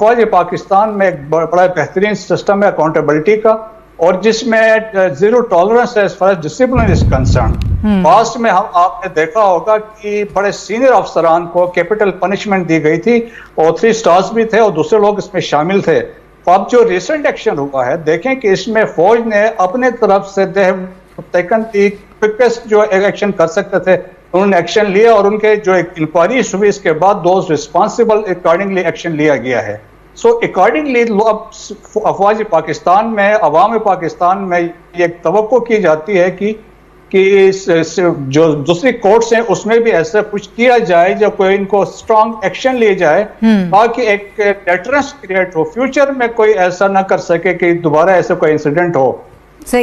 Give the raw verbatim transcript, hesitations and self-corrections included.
फौज पाकिस्तान में एक बड़ा बेहतरीन सिस्टम है अकाउंटेबिलिटी का, और जिसमें जीरो टॉलरेंस है as far as discipline is concern. Past में हम आपने देखा होगा कि बड़े सीनियर अफसरान को कैपिटल पनिशमेंट दी गई थी और थ्री स्टार्स भी थे और दूसरे लोग इसमें शामिल थे। तो अब जो रिसेंट एक्शन हुआ है देखें कि इसमें फौज ने अपने तरफ से दे टेकन दी क्विकेस्ट जो एक्शन कर सकते थे उन्होंने एक्शन लिया, और उनके जो इंक्वायरी हुई इसके बाद दो रिस्पॉन्सिबल अकॉर्डिंगली एक्शन लिया गया है। सो अकॉर्डिंगली अब अफवाज पाकिस्तान में अवाम पाकिस्तान में ये तवक्को की जाती है कि कि इस, इस, जो दूसरी कोर्ट्स हैं उसमें भी ऐसा कुछ किया जाए जब कोई इनको स्ट्रांग एक्शन लिए जाए ताकि एक डेटरेंस क्रिएट हो, फ्यूचर में कोई ऐसा ना कर सके कि दोबारा ऐसा कोई इंसिडेंट हो। सही।